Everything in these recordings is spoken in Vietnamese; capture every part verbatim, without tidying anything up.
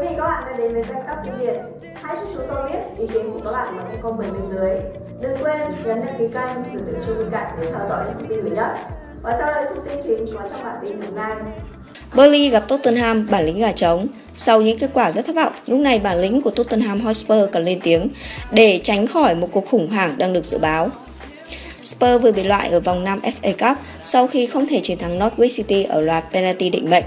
quý vị các bạn đã đến với TechTalk Việt. Hãy cho chúng tôi biết ý kiến của các bạn bằng những comment bên dưới. Đừng quên nhấn đăng ký kênh, biểu tượng chuông bên cạnh để theo dõi những thông tin mới nhất. Và sau đây thông tin chính có trong bản tin hôm nay. Burnley gặp Tottenham, bản lĩnh gà trống. Sau những kết quả rất thất vọng, lúc này bản lĩnh của Tottenham Hotspur cần lên tiếng để tránh khỏi một cuộc khủng hoảng đang được dự báo. Spurs vừa bị loại ở vòng năm F A Cup sau khi không thể chiến thắng Northwich City ở loạt penalty định mệnh.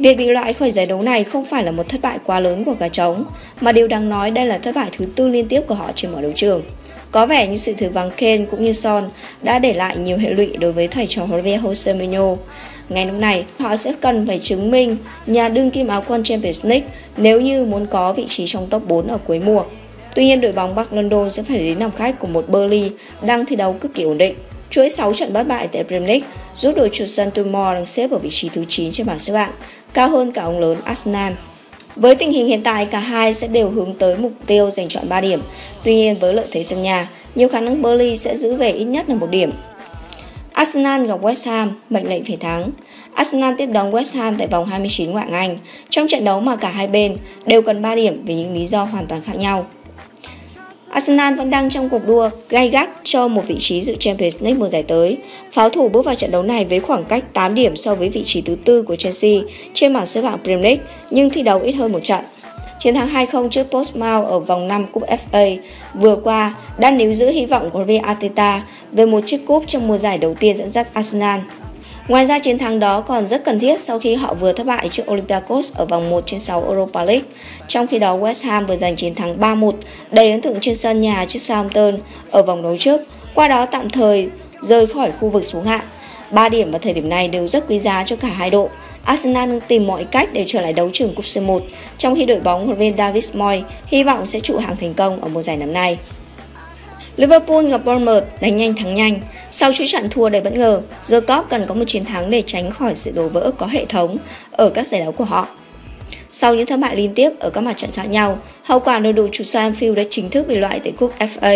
Việc bị loại khỏi giải đấu này không phải là một thất bại quá lớn của gà trống, mà điều đáng nói đây là thất bại thứ tư liên tiếp của họ trên mọi đấu trường. Có vẻ như sự thiếu vắng Kane cũng như Son đã để lại nhiều hệ lụy đối với thầy trò huấn luyện viên Jose Mourinho. Ngay lúc này, họ sẽ cần phải chứng minh nhà đương kim áo quân Champions League nếu như muốn có vị trí trong top bốn ở cuối mùa. Tuy nhiên, đội bóng Bắc London sẽ phải đến làm khách của một Burnley đang thi đấu cực kỳ ổn định. Chuỗi sáu trận bất bại tại Premier League giúp đội chủ sân Tumor đang xếp ở vị trí thứ chín trên bảng xếp hạng, cao hơn cả ông lớn Arsenal. Với tình hình hiện tại, cả hai sẽ đều hướng tới mục tiêu giành trọn ba điểm. Tuy nhiên, với lợi thế sân nhà, nhiều khả năng Burnley sẽ giữ về ít nhất là một điểm. Arsenal gặp West Ham, mệnh lệnh phải thắng. Arsenal tiếp đón West Ham tại vòng hai mươi chín ngoại hạng Anh, trong trận đấu mà cả hai bên đều cần ba điểm vì những lý do hoàn toàn khác nhau. Arsenal vẫn đang trong cuộc đua gay gắt cho một vị trí dự Champions League mùa giải tới. Pháo thủ bước vào trận đấu này với khoảng cách tám điểm so với vị trí thứ tư của Chelsea trên bảng xếp hạng Premier League, nhưng thi đấu ít hơn một trận. Chiến thắng hai không trước Portsmouth ở vòng năm Cúp F A vừa qua đã níu giữ hy vọng của Real Arteta về một chiếc cúp trong mùa giải đầu tiên dẫn dắt Arsenal. Ngoài ra, chiến thắng đó còn rất cần thiết sau khi họ vừa thất bại trước Olympiacos ở vòng một trên sáu Europa League. Trong khi đó, West Ham vừa giành chiến thắng ba một đầy ấn tượng trên sân nhà trước Southampton ở vòng đấu trước, qua đó tạm thời rời khỏi khu vực xuống hạng. ba điểm vào thời điểm này đều rất quý giá cho cả hai đội. Arsenal đang tìm mọi cách để trở lại đấu trường Cúp C một, trong khi đội bóng huấn luyện viên David Moyes hy vọng sẽ trụ hạng thành công ở mùa giải năm nay. Liverpool gặp Bournemouth, đánh nhanh thắng nhanh. Sau chuỗi trận thua đầy bất ngờ, The Cop cần có một chiến thắng để tránh khỏi sự đổ vỡ có hệ thống ở các giải đấu của họ. Sau những thất bại liên tiếp ở các mặt trận khác nhau, hậu quả đội chủ sân Anfield đã chính thức bị loại tại Cúp F A,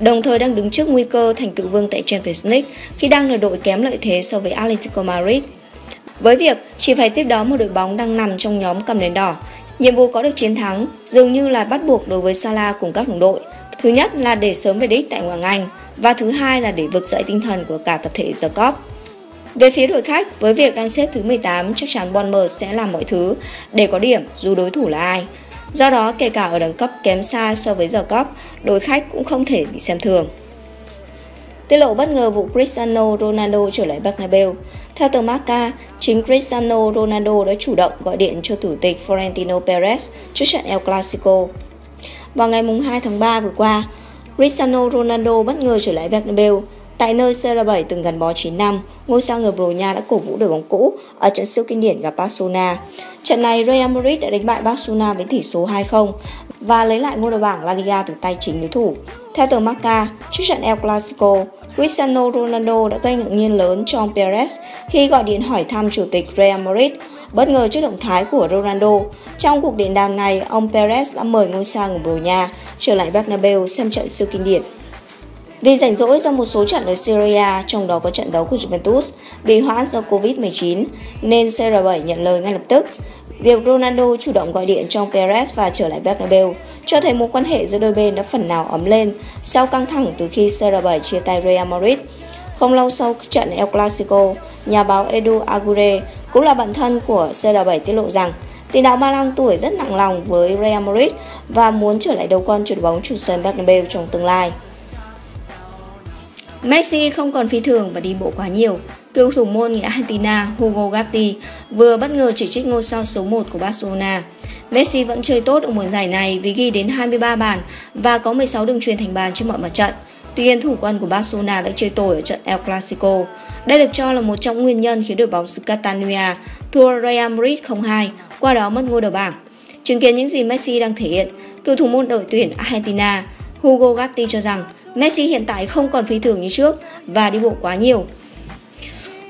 đồng thời đang đứng trước nguy cơ thành cựu vương tại Champions League khi đang là đội kém lợi thế so với Atletico Madrid. Với việc chỉ phải tiếp đón một đội bóng đang nằm trong nhóm cầm nền đỏ, nhiệm vụ có được chiến thắng dường như là bắt buộc đối với Salah cùng các đồng đội. Thứ nhất là để sớm về đích tại Ngoại hạng Anh và thứ hai là để vực dậy tinh thần của cả tập thể The Cop. Về phía đội khách, với việc đang xếp thứ mười tám, chắc chắn Bournemouth sẽ làm mọi thứ để có điểm dù đối thủ là ai. Do đó, kể cả ở đẳng cấp kém xa so với The Cop, đội khách cũng không thể bị xem thường. Tiết lộ bất ngờ vụ Cristiano Ronaldo trở lại Bernabeu. Theo tờ Marca, chính Cristiano Ronaldo đã chủ động gọi điện cho Chủ tịch Florentino Perez trước trận El Clasico. Vào ngày hai tháng ba vừa qua, Cristiano Ronaldo bất ngờ trở lại Bernabeu, tại nơi xê rờ bảy từng gắn bó chín năm, ngôi sao người Bồ Đào Nha đã cổ vũ đội bóng cũ ở trận siêu kinh điển gặp Barcelona. Trận này, Real Madrid đã đánh bại Barcelona với tỷ số hai không và lấy lại ngôi đầu bảng La Liga từ tay chính đối thủ. Theo tờ Marca, trước trận El Clasico, Cristiano Ronaldo đã gây ngạc nhiên lớn cho ông Perez khi gọi điện hỏi thăm chủ tịch Real Madrid. Bất ngờ trước động thái của Ronaldo, trong cuộc điện đàm này, ông Perez đã mời ngôi sao người Bồ Đào Nha trở lại Bernabeu xem trận siêu kinh điển. Vì rảnh rỗi do một số trận ở Syria, trong đó có trận đấu của Juventus, bị hoãn do Covid mười chín, nên xê rờ bảy nhận lời ngay lập tức. Việc Ronaldo chủ động gọi điện cho ông Perez và trở lại Bernabeu cho thấy mối quan hệ giữa đôi bên đã phần nào ấm lên sau căng thẳng từ khi xê rờ bảy chia tay Real Madrid. Không lâu sau trận El Clasico, nhà báo Edu Aguirre, cũng là bạn thân của xê rờ bảy, tiết lộ rằng tiền đạo ba mươi lăm tuổi rất nặng lòng với Real Madrid và muốn trở lại đầu quân chuyền bóng chủ sân Bernabeu trong tương lai. Messi không còn phi thường và đi bộ quá nhiều. Cựu thủ môn người Argentina Hugo Gatti vừa bất ngờ chỉ trích ngôi sao số một của Barcelona. Messi vẫn chơi tốt ở mùa giải này vì ghi đến hai mươi ba bàn và có mười sáu đường truyền thành bàn trên mọi mặt trận. Tuy nhiên, thủ quân của Barcelona đã chơi tồi ở trận El Clasico. Đây được cho là một trong nguyên nhân khiến đội bóng xứ Catalonia thua Real Madrid không hai, qua đó mất ngôi đầu bảng. Chứng kiến những gì Messi đang thể hiện, cựu thủ môn đội tuyển Argentina Hugo Gatti cho rằng Messi hiện tại không còn phi thường như trước và đi bộ quá nhiều.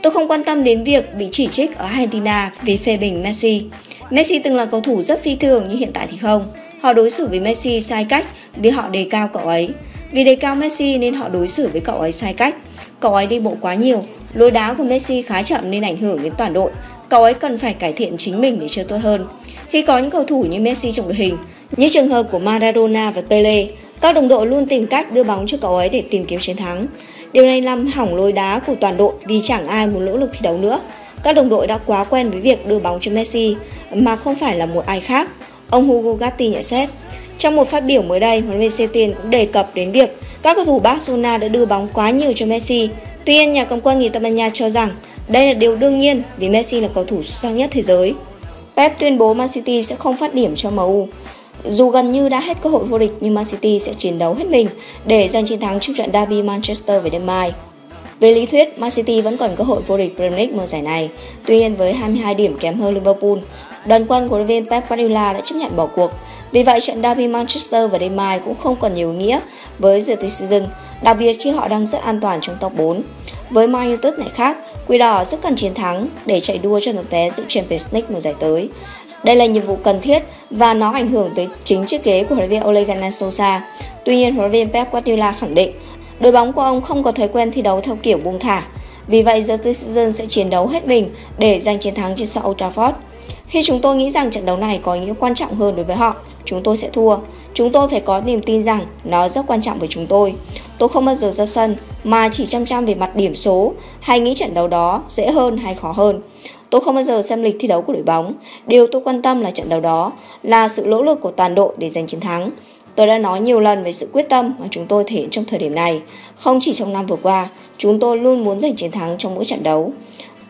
Tôi không quan tâm đến việc bị chỉ trích ở Argentina vì phê bình Messi. Messi từng là cầu thủ rất phi thường nhưng hiện tại thì không. Họ đối xử với Messi sai cách vì họ đề cao cậu ấy. Vì đề cao Messi nên họ đối xử với cậu ấy sai cách. Cậu ấy đi bộ quá nhiều. Lối đá của Messi khá chậm nên ảnh hưởng đến toàn đội. Cậu ấy cần phải cải thiện chính mình để chơi tốt hơn. Khi có những cầu thủ như Messi trong đội hình, những trường hợp của Maradona và Pele, các đồng đội luôn tìm cách đưa bóng cho cậu ấy để tìm kiếm chiến thắng. Điều này làm hỏng lối đá của toàn đội vì chẳng ai muốn nỗ lực thi đấu nữa. Các đồng đội đã quá quen với việc đưa bóng cho Messi mà không phải là một ai khác, ông Hugo Gatti nhận xét. Trong một phát biểu mới đây, huấn luyện viên Setien cũng đề cập đến việc các cầu thủ Barcelona đã đưa bóng quá nhiều cho Messi. Tuy nhiên, nhà cầm quân người Tây Ban Nha cho rằng đây là điều đương nhiên vì Messi là cầu thủ xuất sắc nhất thế giới. Pep tuyên bố Man City sẽ không phát điểm cho em u. Dù gần như đã hết cơ hội vô địch nhưng Man City sẽ chiến đấu hết mình để giành chiến thắng trong trận derby Manchester về đêm mai. Về lý thuyết, Man City vẫn còn cơ hội vô địch Premier League mùa giải này. Tuy nhiên, với hai mươi hai điểm kém hơn Liverpool, đoàn quân của huấn luyện viên Pep Guardiola đã chấp nhận bỏ cuộc. Vì vậy, trận derby Manchester vào đêm mai cũng không còn nhiều ý nghĩa với The Season, đặc biệt khi họ đang rất an toàn trong top bốn. Với Man United này khác, Quỷ Đỏ rất cần chiến thắng để chạy đua cho tấm vé dự Champions League mùa giải tới. Đây là nhiệm vụ cần thiết và nó ảnh hưởng tới chính chiếc ghế của huấn luyện viên Ole Gunnar Solskjaer. Tuy nhiên, huấn luyện viên Pep Guardiola khẳng định đội bóng của ông không có thói quen thi đấu theo kiểu buông thả. Vì vậy, The Citizen sẽ chiến đấu hết mình để giành chiến thắng trên sân Old Trafford. Khi chúng tôi nghĩ rằng trận đấu này có ý nghĩa quan trọng hơn đối với họ, chúng tôi sẽ thua. Chúng tôi phải có niềm tin rằng nó rất quan trọng với chúng tôi. Tôi không bao giờ ra sân mà chỉ chăm chăm về mặt điểm số hay nghĩ trận đấu đó dễ hơn hay khó hơn. Tôi không bao giờ xem lịch thi đấu của đội bóng. Điều tôi quan tâm là trận đấu đó, là sự nỗ lực của toàn đội để giành chiến thắng. Tôi đã nói nhiều lần về sự quyết tâm mà chúng tôi thể hiện trong thời điểm này. Không chỉ trong năm vừa qua, chúng tôi luôn muốn giành chiến thắng trong mỗi trận đấu.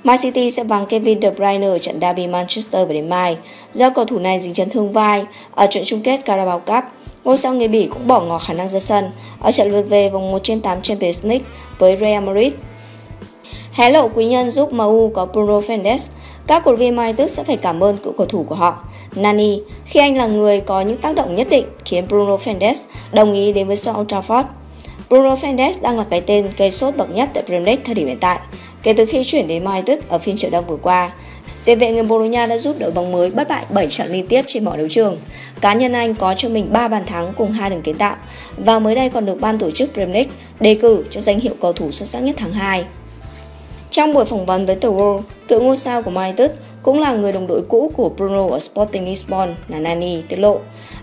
Man City sẽ vắng Kevin De Bruyne ở trận derby Manchester vào đêm mai. Do cầu thủ này dính chấn thương vai ở trận chung kết Carabao Cup, ngôi sao người Bỉ cũng bỏ ngỏ khả năng ra sân ở trận lượt về vòng một trên tám Champions League với Real Madrid. Hé lộ quý nhân giúp em u có Bruno Fernandes. Các cổ động viên Man United sẽ phải cảm ơn cựu cầu thủ của họ, Nani, khi anh là người có những tác động nhất định khiến Bruno Fernandes đồng ý đến với Old Trafford. Bruno Fernandes đang là cái tên gây sốt bậc nhất tại Premier League thời điểm hiện tại, kể từ khi chuyển đến Man United ở phiên chợ đông vừa qua. Tiền vệ người Bồ Đào Nha đã giúp đội bóng mới bất bại bảy trận liên tiếp trên mọi đấu trường. Cá nhân anh có cho mình ba bàn thắng cùng hai đường kiến tạo và mới đây còn được ban tổ chức Premier League đề cử cho danh hiệu cầu thủ xuất sắc nhất tháng hai. Trong buổi phỏng vấn với The World, cựu ngôi sao của Man United cũng là người đồng đội cũ của Bruno ở Sporting Lisbon là Nani tiết lộ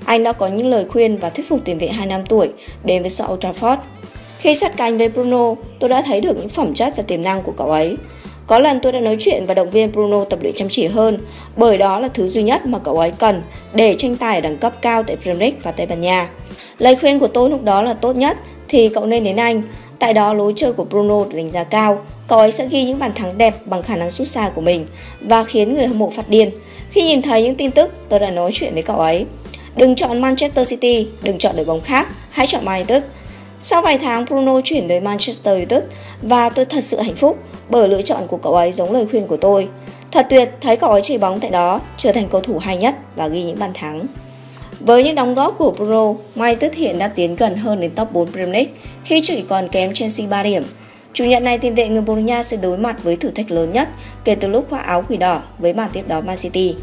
anh đã có những lời khuyên và thuyết phục tiền vệ hai mươi lăm tuổi đến với sân Old Trafford. Khi sát cánh với Bruno, tôi đã thấy được những phẩm chất và tiềm năng của cậu ấy. Có lần tôi đã nói chuyện và động viên Bruno tập luyện chăm chỉ hơn, bởi đó là thứ duy nhất mà cậu ấy cần để tranh tài ở đẳng cấp cao tại Premier League và Tây Ban Nha. Lời khuyên của tôi lúc đó là tốt nhất thì cậu nên đến Anh. Tại đó lối chơi của Bruno được đánh giá cao, cậu ấy sẽ ghi những bàn thắng đẹp bằng khả năng sút xa của mình và khiến người hâm mộ phát điên. Khi nhìn thấy những tin tức, tôi đã nói chuyện với cậu ấy. Đừng chọn Manchester City, đừng chọn đội bóng khác, hãy chọn Man United. Sau vài tháng, Bruno chuyển đến Manchester United và tôi thật sự hạnh phúc bởi lựa chọn của cậu ấy giống lời khuyên của tôi. Thật tuyệt thấy cậu ấy chơi bóng tại đó, trở thành cầu thủ hay nhất và ghi những bàn thắng. Với những đóng góp của Bruno, Man United hiện đã tiến gần hơn đến top bốn Premier League khi chỉ còn kém Chelsea ba điểm. Chủ nhật này, tiền vệ người Bồ Đào Nha sẽ đối mặt với thử thách lớn nhất kể từ lúc khoác áo Quỷ Đỏ với màn tiếp đón Man City.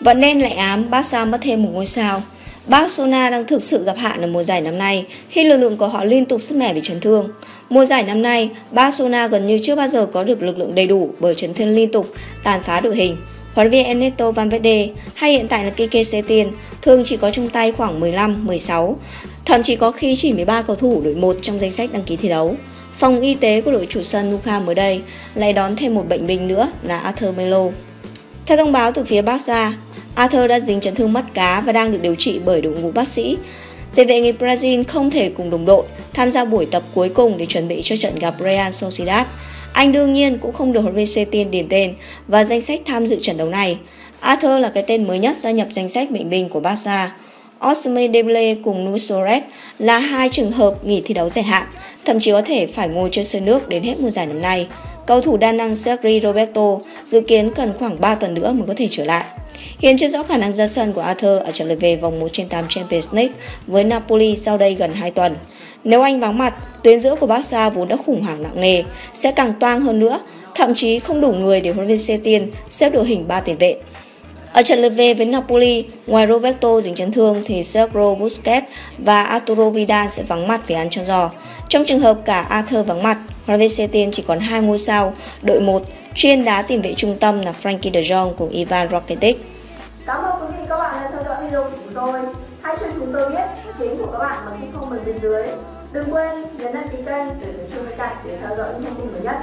Vẫn nên lại ám, Barca mất thêm một ngôi sao. Barcelona đang thực sự gặp hạn ở mùa giải năm nay khi lực lượng của họ liên tục sứt mẻ vì chấn thương. Mùa giải năm nay, Barcelona gần như chưa bao giờ có được lực lượng đầy đủ bởi chấn thương liên tục tàn phá đội hình. Huấn luyện viên Ernesto Valverde hay hiện tại là Quique Setien thường chỉ có trong tay khoảng mười lăm, mười sáu, thậm chí có khi chỉ mười ba cầu thủ đội một trong danh sách đăng ký thi đấu. Phòng y tế của đội chủ sân Nou Camp mới đây lại đón thêm một bệnh binh nữa là Arthur Melo. Theo thông báo từ phía Barca, Arthur đã dính chấn thương mắt cá và đang được điều trị bởi đội ngũ bác sĩ. Tiền vệ người Brazil không thể cùng đồng đội tham gia buổi tập cuối cùng để chuẩn bị cho trận gặp Real Sociedad. Anh đương nhiên cũng không được huấn luyện viên Setien điền tên và danh sách tham dự trận đấu này. Arthur là cái tên mới nhất gia nhập danh sách bệnh binh của Barca. Ousmane Dembélé cùng Luis Suarez là hai trường hợp nghỉ thi đấu dài hạn, thậm chí có thể phải ngồi trên sân nước đến hết mùa giải năm nay. Cầu thủ đa năng Sergi Roberto dự kiến cần khoảng ba tuần nữa mới có thể trở lại. Hiện chưa rõ khả năng ra sân của Arthur ở trận lượt về vòng một trên tám Champions League với Napoli sau đây gần hai tuần. Nếu anh vắng mặt, tuyến giữa của Barca vốn đã khủng hoảng nặng nề sẽ càng toang hơn nữa, thậm chí không đủ người để huấn luyện viên Setien xếp đội hình ba tiền vệ. Ở trận lượt về với Napoli, ngoài Roberto dính chấn thương thì Sergio Busquets và Arturo Vidal sẽ vắng mặt vì ăn cho giò. Trong trường hợp cả Arthur vắng mặt, huấn luyện viên Setien chỉ còn hai ngôi sao đội một chuyên đá tiền vệ trung tâm là Frankie De Jong cùng Ivan Rakitic. Cảm video của chúng tôi. Hãy cho chúng tôi biết ý kiến của các bạn bằng cách comment bên dưới. Đừng quên nhấn đăng ký kênh để được chuông bên cạnh để theo dõi những thông tin mới nhất.